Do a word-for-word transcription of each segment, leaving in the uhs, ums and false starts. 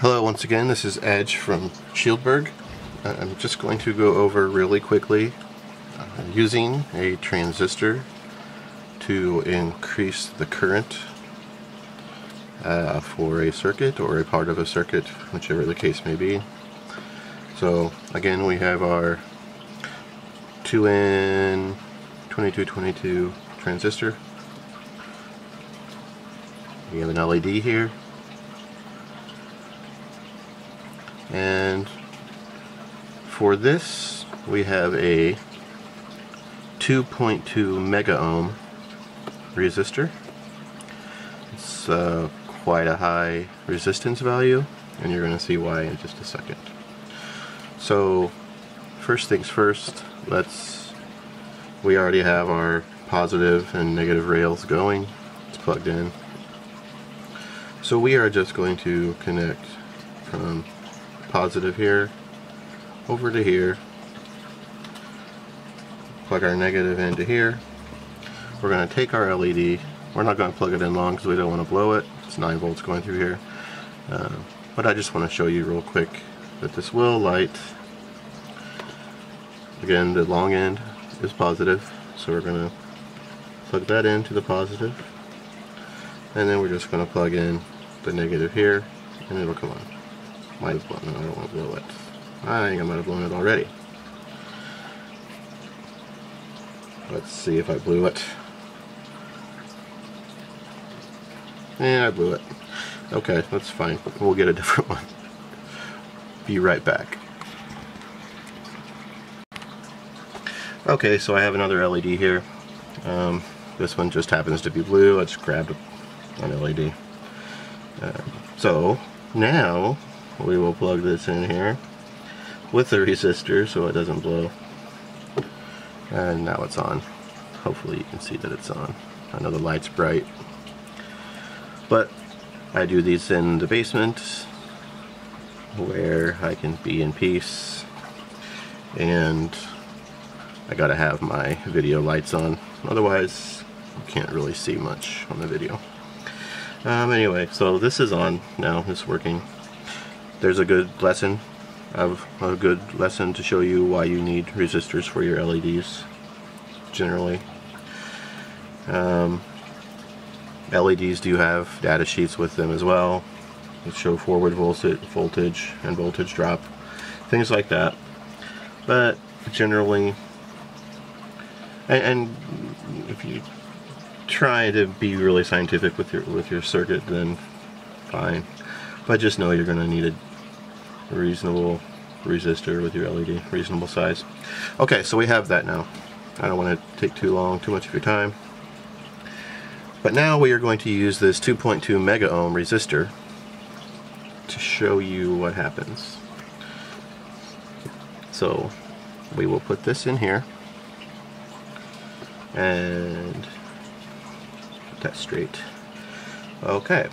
Hello once again, this is Edge from Shieldburg. Uh, I'm just going to go over really quickly uh, using a transistor to increase the current uh, for a circuit or a part of a circuit, whichever the case may be. So again, we have our two N twenty-two twenty-two transistor. We have an L E D here, and for this we have a two point two mega ohm resistor. It's uh, quite a high resistance value, and you're going to see why in just a second. So first things first, let's we already have our positive and negative rails going. It's plugged in. So we are just going to connect from positive here over to here, plug our negative into here. We're going to take our L E D, we're not going to plug it in long because we don't want to blow it. It's nine volts going through here, uh, but I just want to show you real quick that this will light. Again, the long end is positive, so we're going to plug that into the positive, and then we're just going to plug in the negative here and it'll come on. Might as well, no, I don't want to blow it. I think I might have blown it already. Let's see if I blew it. Yeah, I blew it. Okay, that's fine. We'll get a different one. Be right back. Okay, so I have another L E D here. Um, this one just happens to be blue. I just grabbed an L E D. Uh, so, now we will plug this in here with the resistor so it doesn't blow, and now it's on. Hopefully you can see that it's on. I know the light's bright, but I do these in the basement where I can be in peace, and I gotta have my video lights on, otherwise you can't really see much on the video. Um, anyway, so this is on now, it's working. There's a good lesson, of a good lesson to show you why you need resistors for your L E Ds, generally. Um, L E Ds do have data sheets with them as well. They show forward voltage and voltage drop, things like that. But generally, and, and if you try to be really scientific with your with your circuit, then fine. But just know you're going to need a reasonable resistor with your L E D, reasonable size. Okay, so we have that now. I don't want to take too long, too much of your time. But now we are going to use this two point two mega ohm resistor to show you what happens. So we will put this in here and put that straight. Okay.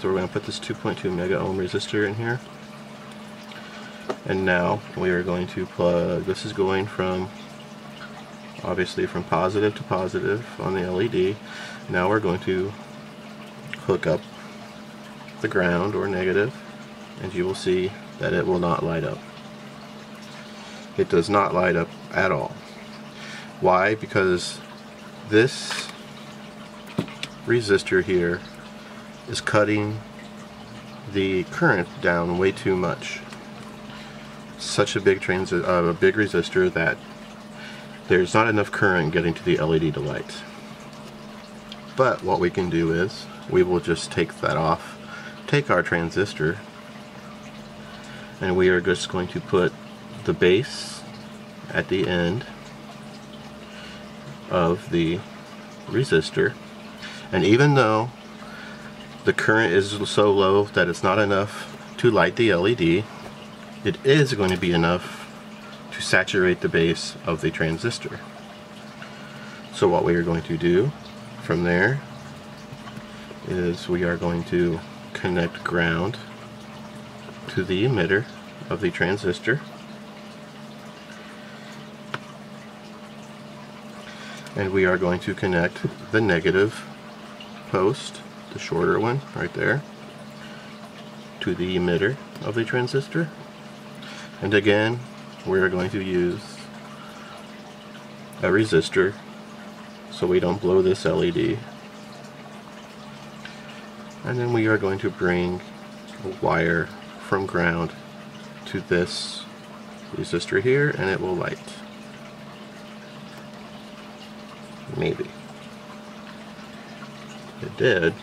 So we're going to put this two point two mega ohm resistor in here, and now we are going to plug, this is going from, obviously from positive to positive on the L E D. Now we're going to hook up the ground or negative, and you will see that it will not light up. It does not light up at all. Why? Because this resistor here is cutting the current down way too much. Such a big trans uh, a big resistor that there's not enough current getting to the L E D to light. But what we can do is we will just take that off, take our transistor, and we are just going to put the base at the end of the resistor, and even though the current is so low that it's not enough to light the L E D, it is going to be enough to saturate the base of the transistor. So what we are going to do from there is we are going to connect ground to the emitter of the transistor, and we are going to connect the negative post, the shorter one right there, to the emitter of the transistor. And again, we're going to use a resistor so we don't blow this L E D. And then we are going to bring a wire from ground to this resistor here, and it will light. Maybe. It did.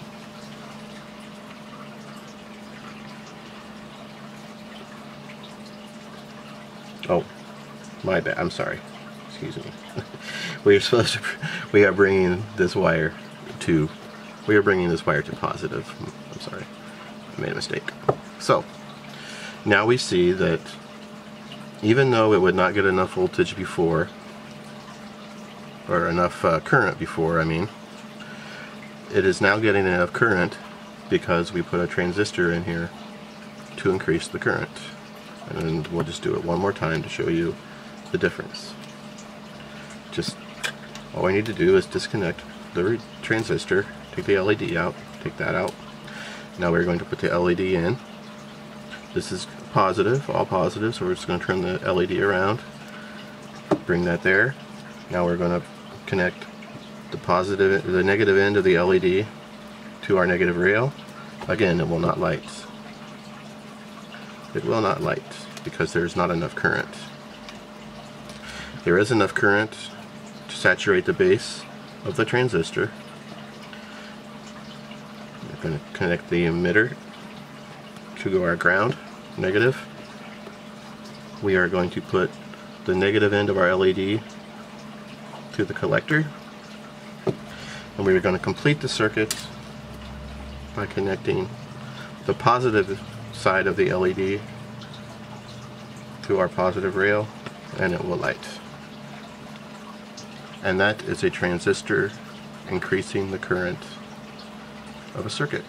Oh, my bad. I'm sorry. Excuse me. We are supposed to. We are bringing this wire to. We are bringing this wire to positive. I'm sorry. I made a mistake. So now we see that even though it would not get enough voltage before, or enough uh, current before, I mean, it is now getting enough current because we put a transistor in here to increase the current. And we'll just do it one more time to show you the difference. Just all I need to do is disconnect the transistor, take the L E D out, take that out. Now we're going to put the L E D in. This is positive, all positive, so we're just going to turn the L E D around, bring that there. Now we're going to connect the positive, the negative end of the L E D to our negative rail. Again, it will not light. It will not light because there's not enough current. There is enough current to saturate the base of the transistor. We're going to connect the emitter to our ground, negative. We are going to put the negative end of our L E D to the collector, and we are going to complete the circuit by connecting the positive side of the L E D to our positive rail, and it will light. And that is a transistor increasing the current of a circuit.